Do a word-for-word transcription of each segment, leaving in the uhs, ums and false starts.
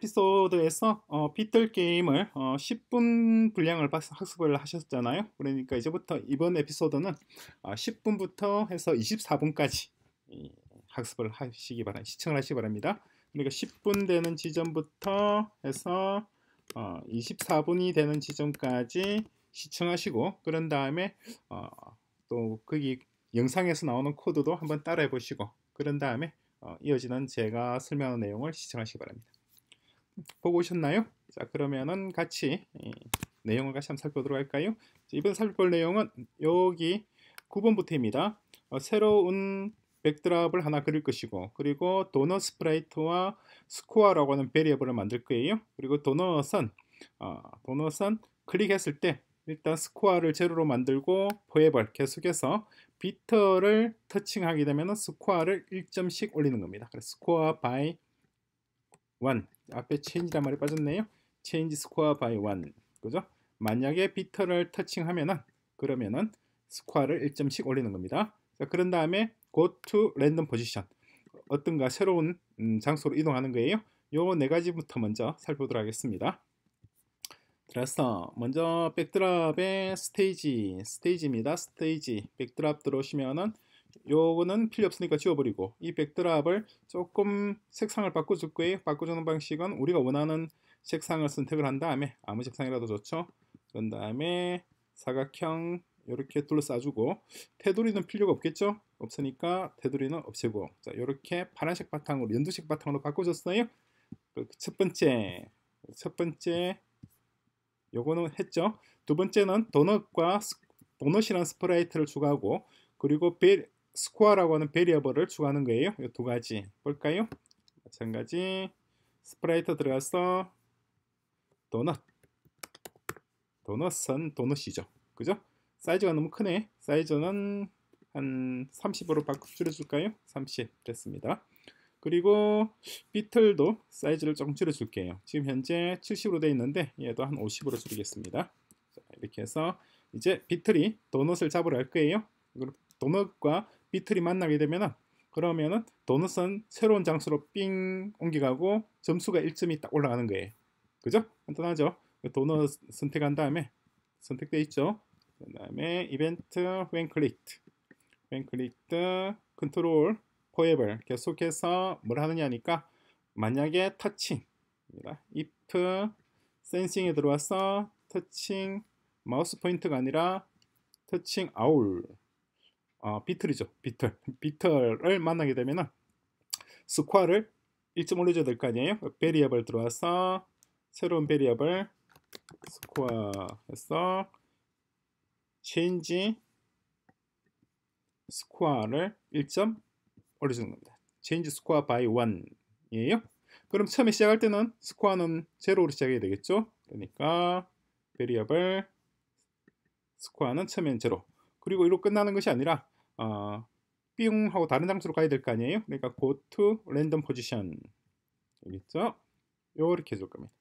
에피소드에서 어, 핏돌 게임을 어, 십 분 분량을 학습을 하셨잖아요. 그러니까 이제부터 이번 에피소드는 어, 십 분부터 해서 이십사 분까지 학습을 하시기 바랍니다. 시청을 하시기 바랍니다. 그러니까 십 분 되는 지점부터 해서 어, 이십사 분이 되는 지점까지 시청하시고, 그런 다음에 어, 또 거기 영상에서 나오는 코드도 한번 따라해 보시고, 그런 다음에 어, 이어지는 제가 설명하는 내용을 시청하시기 바랍니다. 보고 오셨나요? 자, 그러면은 같이 이, 내용을 같이 한번 살펴보도록 할까요? 자, 이번 살펴볼 내용은 여기 구 번부터입니다. 어, 새로운 백드랍을 하나 그릴 것이고, 그리고 도넛 스프라이트와 스코어라고 하는 베리어블을 만들 거예요. 그리고 도넛은 어, 도넛은 클릭했을 때 일단 스코어를 제로로 만들고, 포에벌 계속해서 비터를 터칭하게 되면 스코어를 일 점씩 올리는 겁니다. 그래서 스코어 by 일, 앞에 change란 말이 빠졌네요. change score by 일, 그죠? 만약에 비터를 터칭하면은, 그러면은 스코어를 일 점씩 올리는 겁니다. 자, 그런 다음에 go to random position, 어떤가 새로운 음, 장소로 이동하는 거예요. 요 네 가지부터 먼저 살펴보도록 하겠습니다. 그래서 먼저 백드랍의 스테이지, 스테이지입니다. 스테이지 백드랍 들어오시면은 요거는 필요 없으니까 지워버리고, 이 백드랍을 조금 색상을 바꿔줄 거예요. 바꿔주는 방식은 우리가 원하는 색상을 선택을 한 다음에, 아무 색상이라도 좋죠. 그런 다음에 사각형 이렇게 둘러싸주고, 테두리는 필요가 없겠죠. 없으니까 테두리는 없애고, 자, 이렇게 파란색 바탕으로, 연두색 바탕으로 바꿔줬어요. 첫 번째, 첫 번째 요거는 했죠. 두 번째는 도넛과 도넛이라는 스프라이트를 추가하고, 그리고 베리, 스코어라고 하는 베리어블을 추가하는 거예요. 이 두 가지 볼까요? 마찬가지 스프라이트 들어가서 도넛, 도넛은 도넛이죠. 그죠? 사이즈가 너무 크네. 사이즈는 한 삼십으로 바꿔 줄여줄까요? 삼십 됐습니다. 그리고 비틀도 사이즈를 조금 줄여줄게요. 지금 현재 칠십으로 되어 있는데 얘도 한 오십으로 줄이겠습니다. 자, 이렇게 해서 이제 비틀이 도넛을 잡으러 갈 거예요. 도넛과 비틀이 만나게 되면은, 그러면은 도넛은 새로운 장소로 삥 옮겨가고 점수가 일 점이 딱 올라가는 거예요. 그죠? 간단하죠? 도넛 선택한 다음에, 선택되어 있죠? 그 다음에 이벤트 when clicked, when clicked 컨트롤 포에벌 계속해서 뭘 하느냐 하니까, 만약에 터칭 if 센싱에 들어와서 터칭 마우스 포인트가 아니라 터칭 아울, 어, 비틀이죠. 비틀, 비틀을 만나게 되면은 스코어를 일 점 올려줘야 될 거 아니에요. 베리어블 들어와서 새로운 베리어블 스코어에서 change 스코어를 일 점 올려주는 겁니다. change score by 일이에요. 그럼 처음에 시작할 때는 스코어는 제로로 시작해야 되겠죠. 그러니까 베리어블 스코어는 처음엔 제로, 그리고 이로 끝나는 것이 아니라 어, 삥 하고 다른 장소로 가야 될 거 아니에요. 그러니까 go to random position 있죠? 요렇게 해줄 겁니다.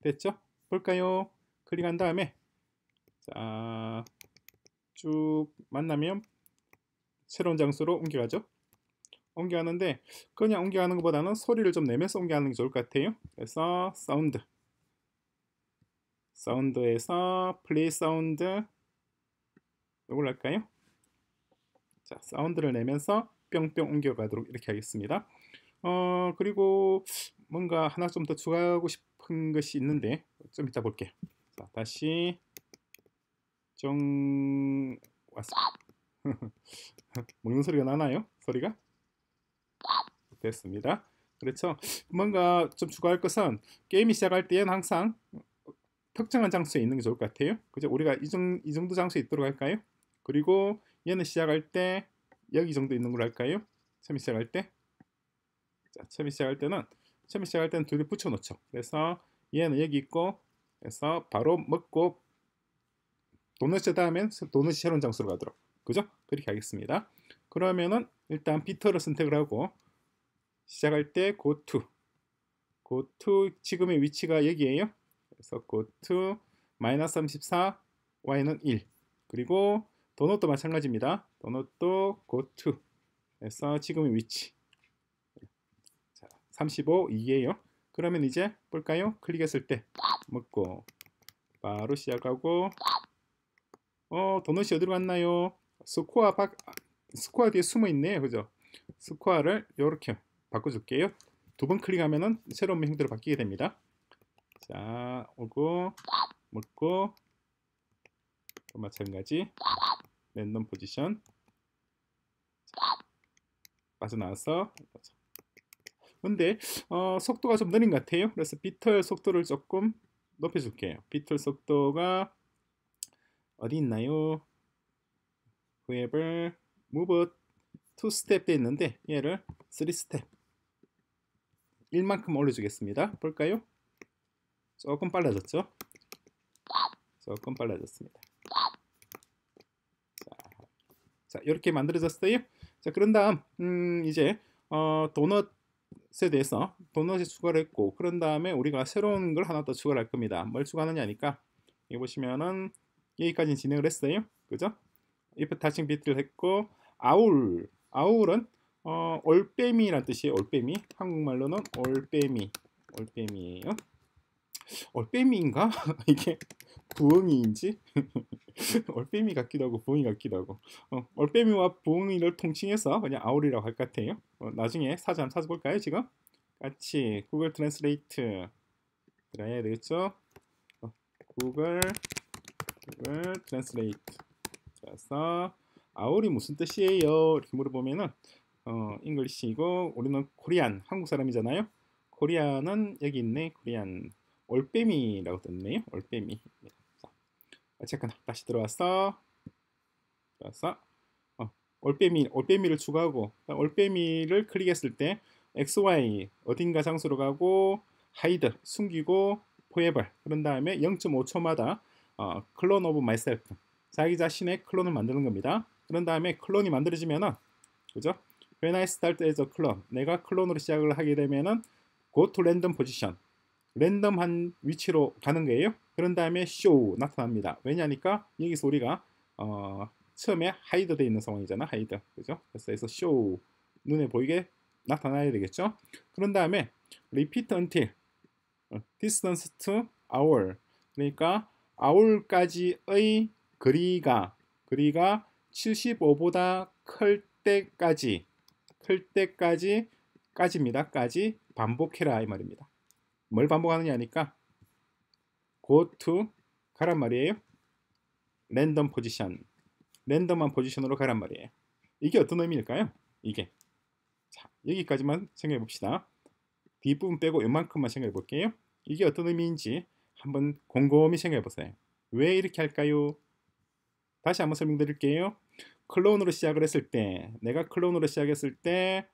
됐죠? 볼까요? 클릭한 다음에 자, 쭉 만나면 새로운 장소로 옮겨가죠. 옮겨가는데 그냥 옮겨가는 것보다는 소리를 좀 내면서 옮겨가는 게 좋을 것 같아요. 그래서 사운드, 사운드에서 플레이 사운드 이걸 할까요? 자, 사운드를 내면서 뿅뿅 옮겨가도록 이렇게 하겠습니다. 어, 그리고 뭔가 하나 좀 더 추가하고 싶은 것이 있는데 좀 이따 볼게요. 자, 다시 정... 왔어. 먹는 소리가 나나요? 소리가? 됐습니다. 그렇죠? 뭔가 좀 추가할 것은, 게임이 시작할 때는 항상 특정한 장소에 있는 게 좋을 것 같아요. 그죠? 우리가 이 정도, 이 정도 장소에 있도록 할까요? 그리고 얘는 시작할 때 여기 정도 있는 걸 할까요? 처음에 시작할 때, 자, 처음에 시작할 때는 처음에 시작할 때는 둘이 붙여 놓죠. 그래서 얘는 여기 있고, 그래서 바로 먹고 도넛에 닿으면 도넛이 새로운 장소로 가도록, 그죠? 그렇게 하겠습니다. 그러면은 일단 비터를 선택을 하고, 시작할 때 go to, go to 지금의 위치가 여기에요. 그래서 go to 마이너스 삼십사, y는 일. 그리고 도넛도 마찬가지입니다. 도넛도 go to 해서 지금의 위치 자, 삼십오, 이에요. 그러면 이제 볼까요? 클릭했을 때 먹고 바로 시작하고, 어 도넛이 어디로 갔나요? 스코어 바, 스코어 뒤에 숨어 있네, 그죠? 스코어를 이렇게 바꿔줄게요. 두 번 클릭하면은 새로운 형태로 바뀌게 됩니다. 자, 오고 먹고 또 마찬가지 랜덤 포지션 빠져나와서. 근데 어, 속도가 좀 느린 것 같아요. 그래서 비틀 속도를 조금 높여줄게요. 비틀 속도가 어디 있나요? 웹을 move 투 스텝 돼 있는데 얘를 쓰리 스텝 일만큼 올려주겠습니다. 볼까요? 조금 빨라졌죠? 조금 빨라졌습니다. 자, 자 이렇게 만들어졌어요. 자, 그런 다음 음, 이제 어, 도넛에 대해서 도넛에 추가를 했고, 그런 다음에 우리가 새로운 걸 하나 더 추가를 할 겁니다. 뭘 추가하느냐니까 여기 보시면은 여기까지 진행을 했어요. 그죠? if touching bit를 했고, 아울 아울은 어, 올빼미란 뜻이에요. 올빼미, 한국말로는 올빼미 올빼미예요. 올빼미인가? 이게 부엉이인지? 올빼미 같기도 하고 부엉이 같기도 하고, 어, 올빼미와 부엉이를 통칭해서 그냥 아울이라고 할 것 같아요. 어, 나중에 사전 한번 찾아볼까요? 지금 같이 구글 트랜스레이트 들어야 되겠죠? 어, 구글 구글 트랜스레이트 그래서 아울이 무슨 뜻이에요? 이렇게 물어보면은 어, 잉글리시이고 우리는 코리안, 한국 사람이잖아요. 코리안은 여기 있네. 코리안 올빼미라고 떴네요. 올빼미. 자, 잠깐 다시 들어와서 들어와서 어, 올빼미 올빼미를 추가하고, 올빼미를 클릭했을 때 엑스 와이 어딘가 장소로 가고, 하이드 숨기고, 포에벌 그런 다음에 영 점 오 초마다 어, 클론 오브 마이셀프 자기 자신의 클론을 만드는 겁니다. 그런 다음에 클론이 만들어지면은, 그죠? When I start as a clone, 내가 클론으로 시작을 하게 되면은 go to random position, 랜덤한 위치로 가는 거예요. 그런 다음에 show 나타납니다. 왜냐니까 여기서 우리가 어, 처음에 hide 돼 있는 상황이잖아. hide, 그죠? 그래서 여기서 show 눈에 보이게 나타나야 되겠죠. 그런 다음에 repeat until distance to hour, 그러니까 hour까지의 거리가 거리가 칠십오보다 클 때까지 클 때까지 까지입니다. 까지 반복해라 이 말입니다. 뭘 반복하느냐 하니까 go to 가란 말이에요. 랜덤 포지션, 랜덤한 포지션으로 가란 말이에요. 이게 어떤 의미일까요? 이게, 자 여기까지만 생각해 봅시다. 뒷부분 빼고 이만큼만 생각해 볼게요. 이게 어떤 의미인지 한번 곰곰이 생각해 보세요. 왜 이렇게 할까요? 다시 한번 설명드릴게요. 클론으로 시작을 했을 때, 내가 클론으로 시작했을 때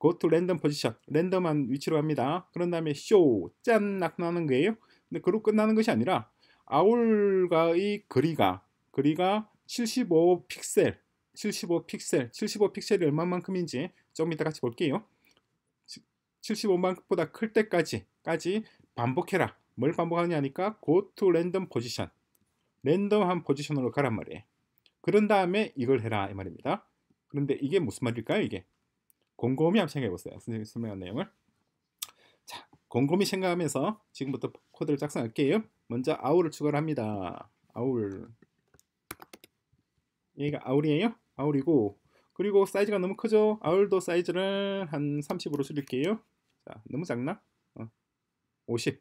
go to 랜덤 포지션, 랜덤한 위치로 갑니다. 그런 다음에 show, 짠 나타나는 거예요. 근데 그로 끝나는 것이 아니라 아울과의 거리가 거리가 칠십오 픽셀, 칠십오 픽셀, 칠십오 픽셀이 얼마만큼인지 좀 이따 같이 볼게요. 칠십오만큼보다 클 때까지 까지 반복해라. 뭘 반복하느냐 하니까 go to 랜덤 포지션, 랜덤한 포지션으로 가란 말이에요. 그런 다음에 이걸 해라 이 말입니다. 그런데 이게 무슨 말일까요? 이게 곰곰이 한번 생각해 보세요. 선생님이 설명한 내용을. 자, 곰곰이 생각하면서 지금부터 코드를 작성할게요. 먼저 아울을 추가를 합니다. 아울, 얘가 아울이에요. 아울이고, 그리고 사이즈가 너무 크죠. 아울도 사이즈를 한 삼십으로 줄일게요. 자, 너무 작나? 어, 오십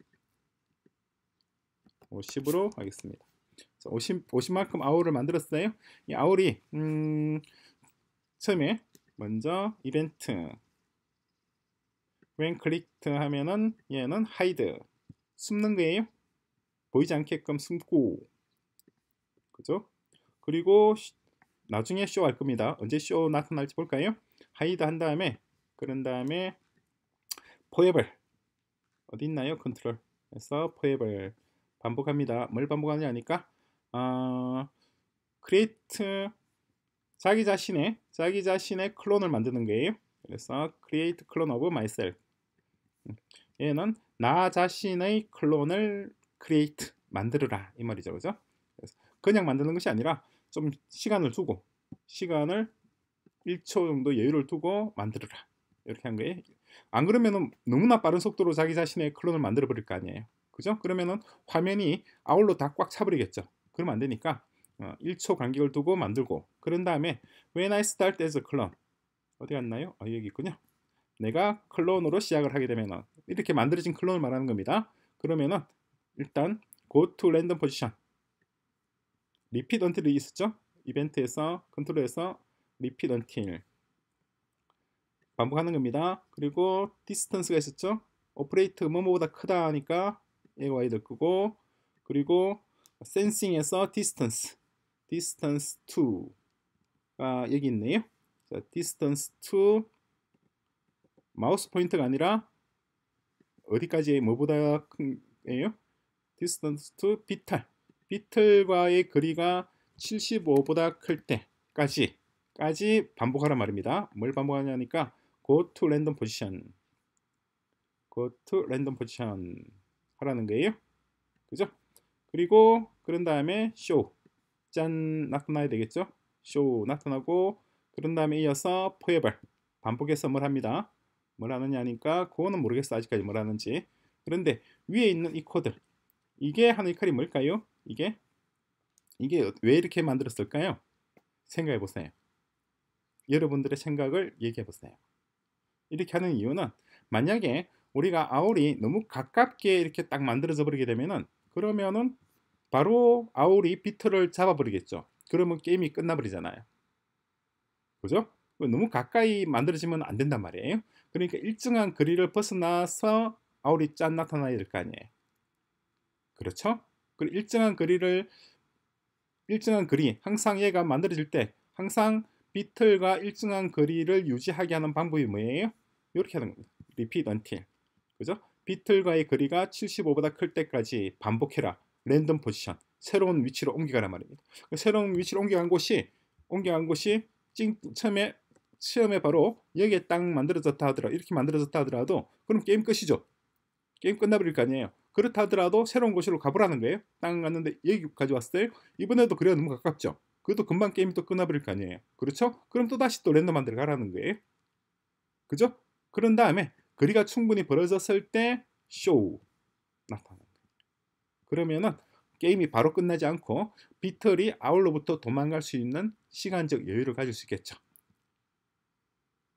오십으로 하겠습니다. 오십, 오십만큼 아울을 만들었어요. 이 아울이 음, 처음에 먼저 이벤트 when clicked 하면은 얘는 hide 숨는 거예요. 보이지 않게끔 숨고, 그죠? 그리고 나중에 show 할 겁니다. 언제 show 나타날지 볼까요? hide 한 다음에, 그런 다음에 forever 어디 있나요? 컨트롤 해서 forever 반복합니다. 뭘 반복하느냐 하니까 어, create 자기 자신의 자기 자신의 클론을 만드는 거예요. 그래서 create clone of myself, 얘는 나 자신의 클론을 create 만들어라 이 말이죠, 그죠? 그래서 그냥 만드는 것이 아니라 좀 시간을 두고, 시간을 일 초 정도 여유를 두고 만들어라 이렇게 한 거예요. 안 그러면은 너무나 빠른 속도로 자기 자신의 클론을 만들어 버릴 거 아니에요. 그죠? 그러면은 화면이 아울러 다 꽉 차버리겠죠. 그러면 안 되니까 어, 일 초 간격을 두고 만들고, 그런 다음에 When I start as a clone, 어디 갔나요? 아, 여기 있군요. 내가 클론으로 시작을 하게 되면은, 이렇게 만들어진 클론을 말하는 겁니다. 그러면은 일단 Go to random position, Repeat until 있었죠? 이벤트에서 컨트롤에서 Repeat until 반복하는 겁니다. 그리고 디스턴스가 있었죠? 오퍼레이트 뭐뭐보다 크다 하니까 에이와이를 끄고, 그리고 센싱에서 디스턴스, 디스턴스 투가 여기 있네요. 자, 디스턴스 투 마우스 포인트가 아니라 어디까지의 뭐보다 큰예요? 디스턴스 투 비틀, 비틀과의 거리가 칠십오보다 클 때까지 까지 반복하란 말입니다. 뭘 반복하냐니까 go to random position, go to random position 하라는 거예요. 그죠? 그리고 그런 다음에 show, 짠, 나타나야 되겠죠? show 나타나고, 그런 다음에 이어서 forever 반복해서 뭘 합니다. 뭘 하느냐니까 그거는 모르겠어 아직까지 뭘 하는지. 그런데 위에 있는 이 코드, 이게 하는 역할이 뭘까요? 이게 이게 왜 이렇게 만들었을까요? 생각해 보세요. 여러분들의 생각을 얘기해 보세요. 이렇게 하는 이유는, 만약에 우리가 아울이 너무 가깝게 이렇게 딱 만들어져 버리게 되면은, 그러면은 바로 아울이 비틀을 잡아 버리겠죠. 그러면 게임이 끝나 버리잖아요. 그죠? 너무 가까이 만들어지면 안 된단 말이에요. 그러니까 일정한 거리를 벗어나서 아울이 짠 나타나야 될 거 아니에요. 그렇죠? 그리고 일정한 거리를 일정한 거리, 항상 얘가 만들어질 때 항상 비틀과 일정한 거리를 유지하게 하는 방법이 뭐예요? 이렇게 하는 겁니다. Repeat until, 그죠? 비틀과의 거리가 칠십오보다 클 때까지 반복해라. 랜덤 포지션, 새로운 위치로 옮겨가란 말입니다. 새로운 위치로 옮겨간 곳이 옮겨간 곳이 찡, 처음에 처음에 바로 여기에 딱 만들어졌다 하더라, 이렇게 만들어졌다 하더라도 그럼 게임 끝이죠. 게임 끝나버릴 거 아니에요. 그렇다 하더라도 새로운 곳으로 가보라는 거예요. 딱 갔는데 여기까지 왔어요. 이번에도 그래야 너무 가깝죠. 그것도 금방 게임이 또 끝나버릴 거 아니에요. 그렇죠? 그럼 또 다시 또 랜덤 만들어 가라는 거예요. 그죠? 그런 다음에 거리가 충분히 벌어졌을 때 쇼 나타나는 거예요. 그러면은 게임이 바로 끝나지 않고 비틀이 아울로부터 도망갈 수 있는 시간적 여유를 가질 수 있겠죠.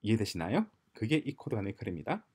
이해되시나요? 그게 이 코드 안의 역할입니다.